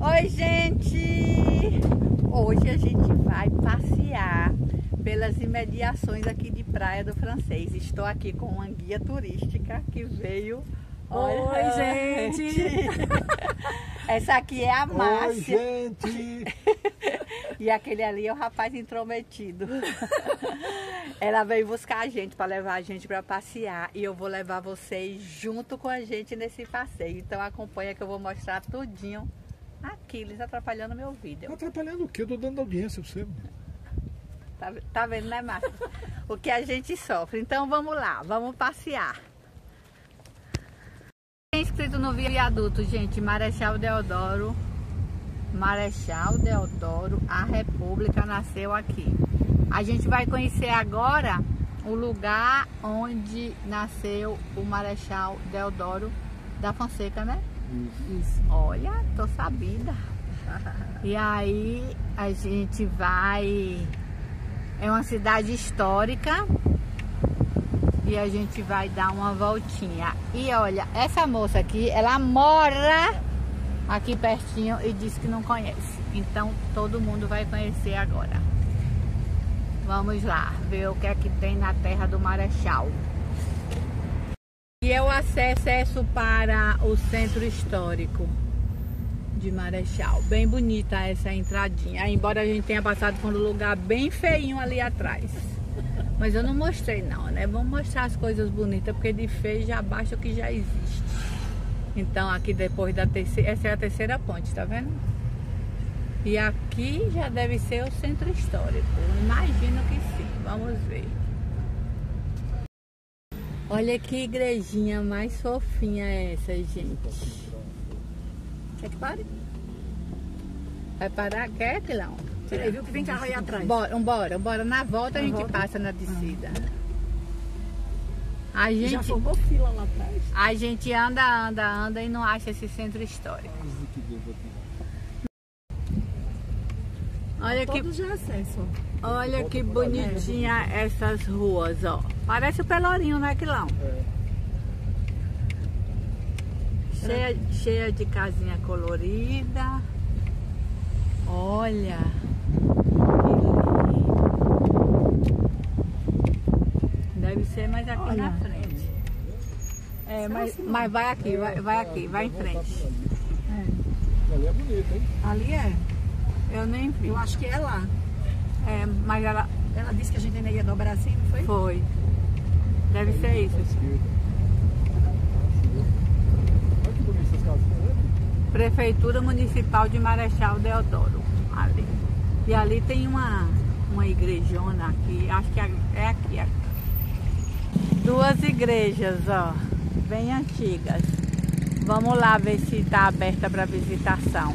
Oi, gente! Hoje a gente vai passear pelas imediações aqui de Praia do Francês. Estou aqui com uma guia turística que veio... Oi, gente! Essa aqui é a Márcia. Oi, gente! E aquele ali é o rapaz intrometido. Ela veio buscar a gente para levar a gente para passear e eu vou levar vocês junto com a gente nesse passeio. Então acompanha que eu vou mostrar tudinho aqui, eles atrapalhando meu vídeo. Atrapalhando o quê? Eu tô dando audiência pra você. Tá vendo, né, Márcia? O que a gente sofre. Então vamos lá, vamos passear. Tem inscrito no viaduto, gente, Marechal Deodoro, a República nasceu aqui. A gente vai conhecer agora o lugar onde nasceu o Marechal Deodoro da Fonseca, né? Isso. Olha, tô sabida. E aí a gente vai... É uma cidade histórica e a gente vai dar uma voltinha. E olha, essa moça aqui, ela mora aqui pertinho e disse que não conhece. Então todo mundo vai conhecer agora. Vamos lá ver o que é que tem na terra do Marechal. E é o acesso para o centro histórico de Marechal. Bem bonita essa entradinha, embora a gente tenha passado por um lugar bem feinho ali atrás. Mas eu não mostrei não, né? Vamos mostrar as coisas bonitas, porque de feio já basta o que já existe. Então aqui depois da terceira, essa é a terceira ponte, tá vendo? E aqui já deve ser o centro histórico, imagino que sim, vamos ver. Olha que igrejinha mais fofinha essa, gente. Quer que pare? Vai parar? Quer, pilão? Você viu que vem carro aí atrás. Bora. Na volta a gente passa na descida. A gente... Já formou fila lá atrás. A gente anda e não acha esse centro histórico. Olha que... Todos já acessam. Olha que bonitinha essas ruas, ó. Parece o Pelourinho, né, Quilão? É. Cheia de casinha colorida. Olha. Deve ser mais aqui na frente. É, mas vai aqui, vai em frente. É. Ali é bonito, hein? Ali é. Eu nem vi. Eu acho que é lá. É, mas ela disse que a gente ainda ia dobrar assim, não foi? Foi. Deve ser isso. Olha que bonito essas casas. Prefeitura Municipal de Marechal Deodoro. Ali. E ali tem uma igrejona aqui. Acho que é aqui. Duas igrejas, ó. Bem antigas. Vamos lá ver se está aberta para visitação.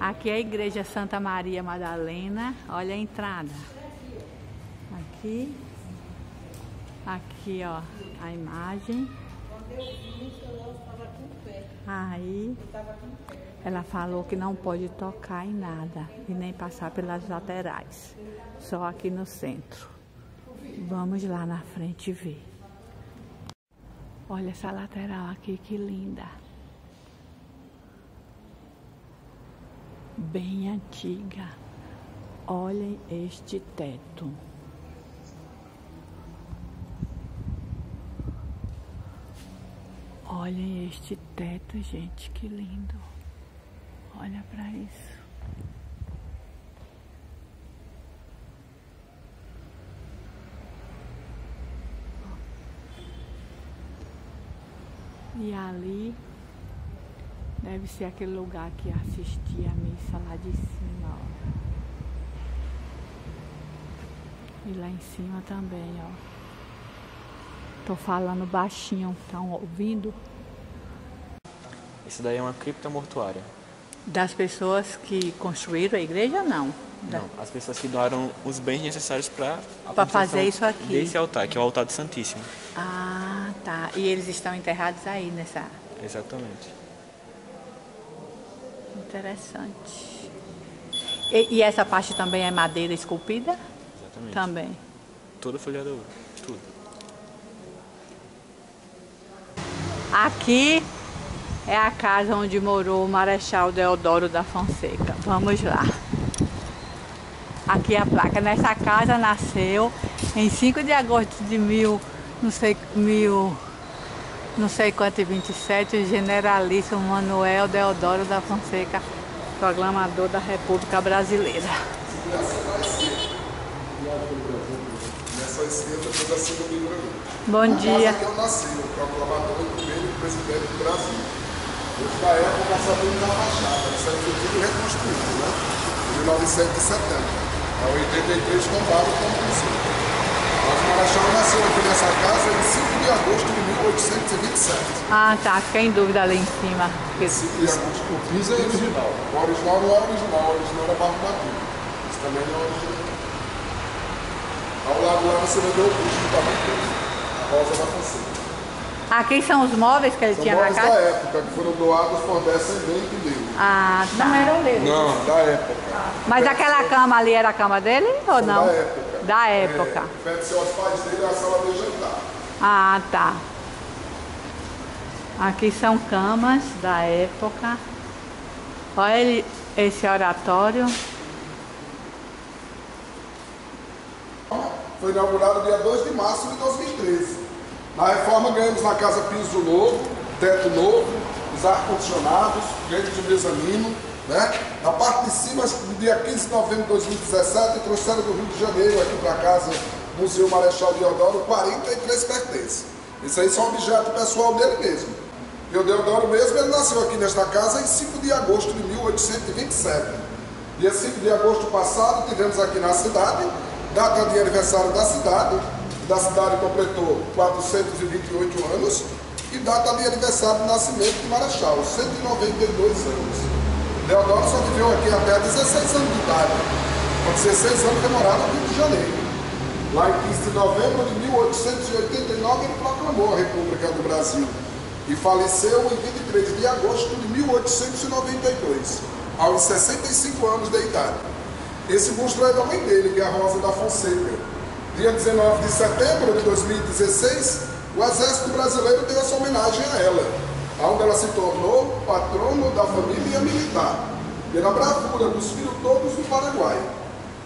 Aqui é a Igreja Santa Maria Madalena. Olha a entrada. Aqui. Aqui, ó, a imagem. Aí, ela falou que não pode tocar em nada e nem passar pelas laterais, só aqui no centro. Vamos lá na frente ver. Olha essa lateral aqui, que linda. Bem antiga. Olhem este teto. Olhem este teto, gente, que lindo. Olha pra isso. E ali deve ser aquele lugar que assistia a missa lá de cima, ó. E lá em cima também, ó. Tô falando baixinho, estão ouvindo? Isso daí é uma cripta mortuária. Das pessoas que construíram a igreja, não? Não, as pessoas que doaram os bens necessários para fazer isso aqui. Desse altar, que é o altar do Santíssimo. Ah, tá. E eles estão enterrados aí nessa... Exatamente. Interessante. E essa parte também é madeira esculpida? Exatamente. Também. Toda folhada ouro, tudo. Aqui é a casa onde morou o Marechal Deodoro da Fonseca. Vamos lá. Aqui a placa. Nessa casa nasceu em 5 de agosto de mil não sei quanto e 27, o generalíssimo Manuel Deodoro da Fonseca, proclamador da República Brasileira. Bom dia. Eu nasci, o proclamador do primeiro presidente do Brasil. Hoje da época sabendo da fachada, isso aí foi tudo reconstruído, né? Em 1970. A 83 tomaram como princípio. Mas o Marechal nasceu aqui nessa casa em 5 de agosto de 1827. Ah, tá, fiquei em dúvida ali em cima. O piso é original. O original não é original, o original era barro batido. Isso também não é original. Ao lado lá você vendeu o piso do barro, Rosa da Fonseca. Aqui são os móveis que ele tinha na casa? São móveis da época, que foram doados por descendente dele. Ah, tá. Não eram dele? Não, da época. Mas aquela cama ali era a cama dele ou não? Da época. Da época. Pede-se aos pais dele a sala de jantar. Ah, tá. Aqui são camas da época. Olha ele, esse oratório. Foi inaugurado dia 2 de março de 2013. Na reforma ganhamos na casa piso novo, teto novo, os ar-condicionados, ganhamos o mezanino, né? Na parte de cima, no dia 15 de novembro de 2017, trouxeram do Rio de Janeiro aqui para casa, Museu Marechal Deodoro, 43 pertences. Isso aí são objeto pessoal dele mesmo. E o Deodoro mesmo, ele nasceu aqui nesta casa em 5 de agosto de 1827. Dia 5 de agosto passado, tivemos aqui na cidade, data de aniversário da cidade completou 428 anos e data de aniversário de nascimento de Marechal, 192 anos. Deodoro só viveu aqui até 16 anos de idade, com 16 anos demorado no Rio de Janeiro. Lá em 15 de novembro de 1889 ele proclamou a República do Brasil e faleceu em 23 de agosto de 1892, aos 65 anos de idade. Esse busto é da mãe dele, que é a Rosa da Fonseca. Dia 19 de setembro de 2016, o Exército Brasileiro deu essa homenagem a ela, onde ela se tornou patrono da família militar, pela bravura dos filhos todos do Paraguai.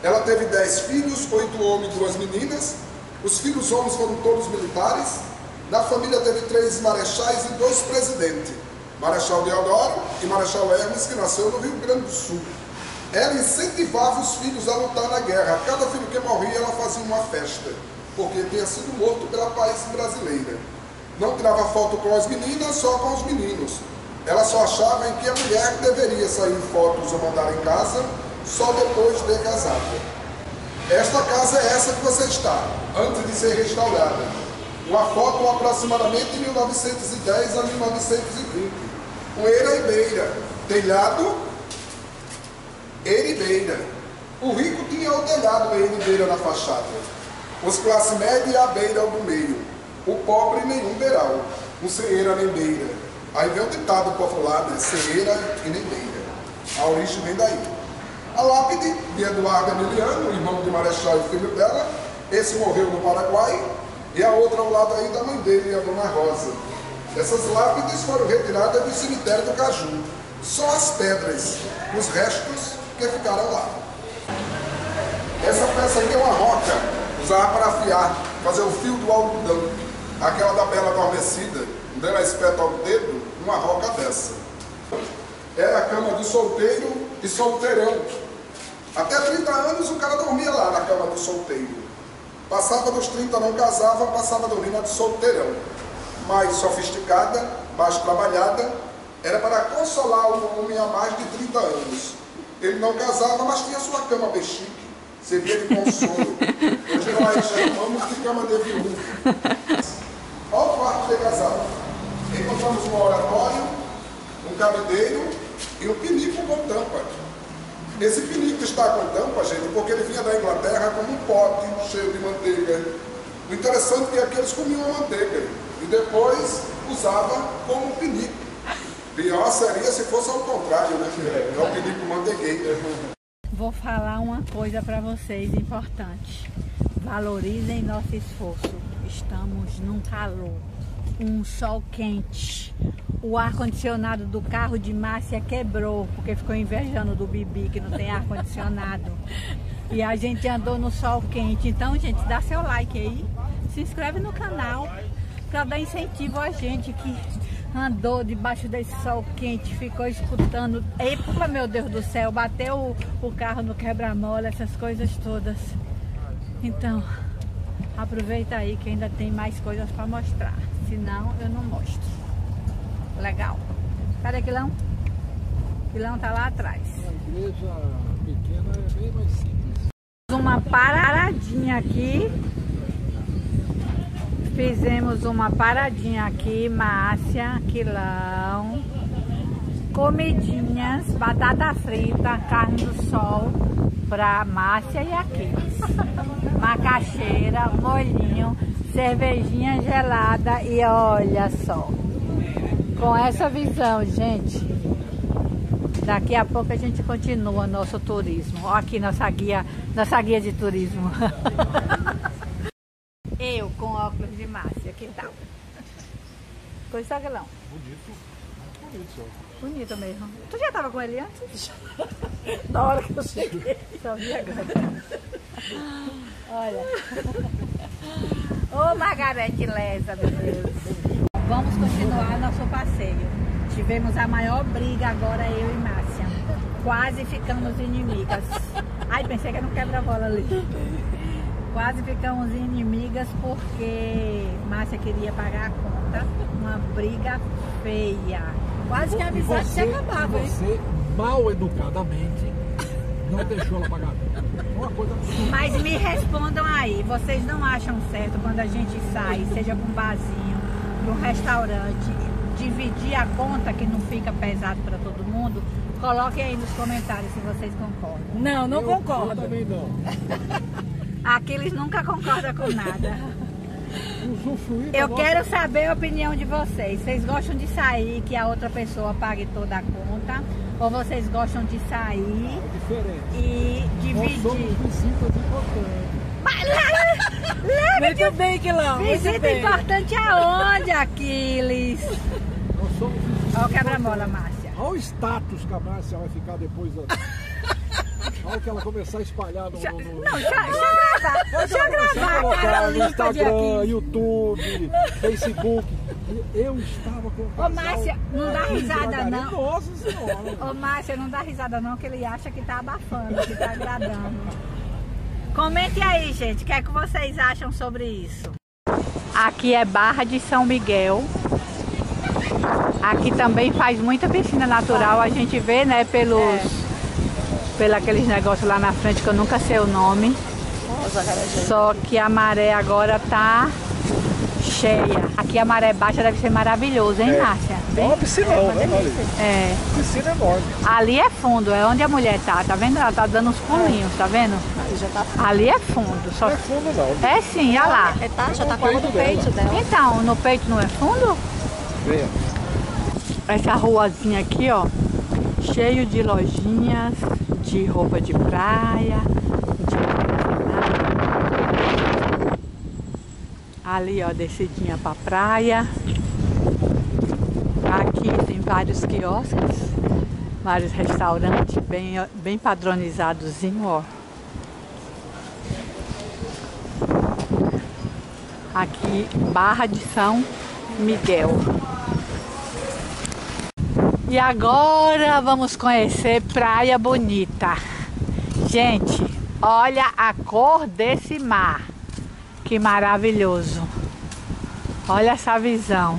Ela teve 10 filhos, 8 homens e 2 meninas. Os filhos homens foram todos militares. Na família teve 3 marechais e 2 presidentes, Marechal Deodoro e Marechal Hermes, que nasceu no Rio Grande do Sul. Ela incentivava os filhos a lutar na guerra. Cada filho que morria, ela fazia uma festa, porque tinha sido morto pela paz brasileira. Não tirava foto com as meninas, só com os meninos. Ela só achava em que a mulher deveria sair fotos ou mandar em casa, só depois de casada. Esta casa é essa que você está, antes de ser restaurada. Uma foto aproximadamente de 1910 a 1920. Poeira e beira, telhado... Eribeira. O rico tinha o telhado da Eribeira na fachada. Os classe média à beira do meio. O pobre nenhum beiral. O ceeira nem beira. Aí vem o ditado popular, né? Ceeira e nem beira. A origem vem daí. A lápide de Eduardo Emiliano, irmão de Marechal e filho dela, esse morreu no Paraguai, e a outra ao lado aí da mãe dele, a Dona Rosa. Essas lápides foram retiradas do Cemitério do Caju. Só as pedras, os restos que ficaram lá. Essa peça aqui é uma roca, usava para afiar, fazer o fio do algodão. Aquela da bela adormecida, onde ela espeta o dedo, uma roca dessa. Era a cama do solteiro e solteirão. Até 30 anos o cara dormia lá na cama do solteiro. Passava dos 30, não casava, passava a dormir na de solteirão. Mais sofisticada, mais trabalhada, era para consolar um homem há mais de 30 anos. Ele não casava, mas tinha sua cama bexique. Servia de consolo. Hoje nós chamamos de cama de viúva. Olha o quarto de casal. Encontramos um oratório, um cabideiro e um pinico com tampa. Esse pinico está com tampa, gente, porque ele vinha da Inglaterra como um pote cheio de manteiga. O interessante é que eles comiam a manteiga e depois usava como um pinico. Pior seria se fosse ao contrário, né? Eu pedi pro manteigueiro. Vou falar uma coisa para vocês importante. Valorizem nosso esforço. Estamos num calor um sol quente. O ar-condicionado do carro de Márcia quebrou, porque ficou invejando do Bibi, que não tem ar-condicionado. E a gente andou no sol quente. Então, gente, dá seu like aí, se inscreve no canal, para dar incentivo a gente que andou debaixo desse sol quente, ficou escutando. Epa, meu Deus do céu, bateu o carro no quebra-mola, essas coisas todas. Então, aproveita aí que ainda tem mais coisas para mostrar, senão eu não mostro. Legal. Cadê Quilão? Quilão tá lá atrás. A igreja pequena é bem mais simples. Uma paradinha aqui. Fizemos uma paradinha aqui, Márcia, Quilão, comidinhas, batata frita, carne do sol para Márcia e aqueles, macaxeira, molhinho, cervejinha gelada e olha só, com essa visão, gente, daqui a pouco a gente continua nosso turismo. Ó aqui nossa guia de turismo. Eu com óculos de Márcia, que tal? Coisa galão. Bonito. Bonito. Bonito mesmo. Tu já tava com ele antes? Na hora que eu cheguei. Só vi agora. Olha. Ô, Margaret, lesa, meu Deus. Vamos continuar nosso passeio. Tivemos a maior briga agora, eu e Márcia. Quase ficamos inimigas. Ai, pensei que era um quebra-bola ali. Quase ficamos inimigas porque Márcia queria pagar a conta. Uma briga feia. Quase que a amizade se acabava. Você, hein? Mal educadamente, não deixou ela pagar a conta. Uma coisa absurda. Mas me respondam aí. Vocês não acham certo quando a gente sai, seja para um barzinho, para um restaurante, dividir a conta que não fica pesado para todo mundo? Coloquem aí nos comentários se vocês concordam. Não, não concordo. Eu também não. Aqueles nunca concordam com nada. Eu quero saber a opinião de vocês. Vocês gostam de sair que a outra pessoa pague toda a conta? Ou vocês gostam de sair e dividir? Muito bem, Quilão. Visita importante aonde, Aquiles? Olha o quebra-mola, Márcia. Olha o status que a Márcia vai ficar depois da... Olha que ela começar a espalhar no... Deixa eu gravar, cara, limpa de aqui. YouTube, Facebook. Eu estava com... Ô, Márcia, não dá risada, não. Nossa senhora. Ô, Márcia, não dá risada, não, que ele acha que tá abafando, que tá agradando. Comentem aí, gente, o que é que vocês acham sobre isso? Aqui é Barra de São Miguel. Aqui também faz muita piscina natural, a gente vê, né, pelos aqueles negócios lá na frente que eu nunca sei o nome. Nossa, cara, só que a maré agora tá cheia. Aqui a maré baixa deve ser maravilhoso, hein, Márcia? É uma piscina, né? Piscina enorme. Ali é fundo, é onde a mulher tá. Tá vendo? Ela tá dando uns pulinhos, tá vendo? Aí já tá fundo. Ali é fundo. Só... Não é fundo, não. É sim, olha lá. É, tá, já tá quase no peito dela. Então, no peito não é fundo? Vê. Essa ruazinha aqui, ó, cheio de lojinhas, de roupa de praia, de... Ali, ó, descidinha pra praia. Aqui tem vários quiosques, vários restaurantes bem padronizadozinho, ó. Aqui, Barra de São Miguel. E agora vamos conhecer Praia Bonita. Gente, olha a cor desse mar. Que maravilhoso. Olha essa visão.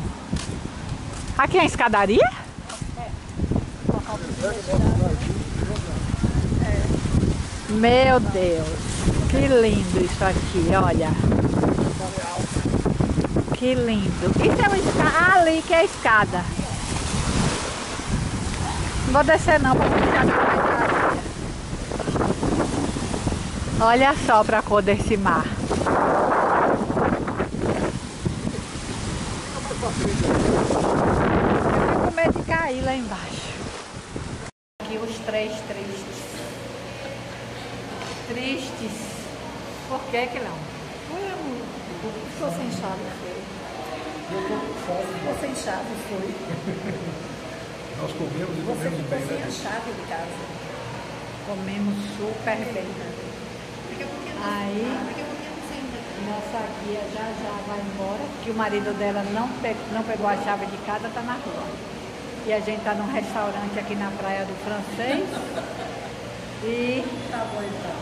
Aqui é a escadaria? Meu Deus. Que lindo isso aqui, olha. Que lindo. Isso é uma escada. Ali que é a escada. Não vou descer não, para ficar atrás. Olha só para a cor desse mar. Eu tô com medo de cair lá embaixo. Aqui os três tristes. Tristes. Por que que não? Eu estou sem chave. Ficou sem chave, foi. Nós comemos e comemos bem, né? Você ficou sem a chave de casa. Comemos super bem. Aí, nossa guia já vai embora, que o marido dela não pegou a chave de casa, tá na rua. E a gente tá num restaurante aqui na Praia do Francês. E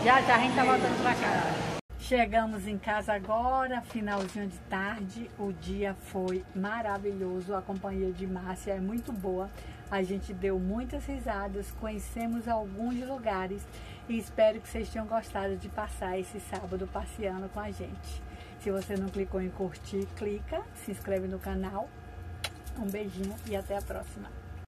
já a gente tá voltando pra casa. Chegamos em casa agora, finalzinho de tarde, o dia foi maravilhoso, a companhia de Márcia é muito boa, a gente deu muitas risadas, conhecemos alguns lugares e espero que vocês tenham gostado de passar esse sábado passeando com a gente. Se você não clicou em curtir, clica, se inscreve no canal, um beijinho e até a próxima.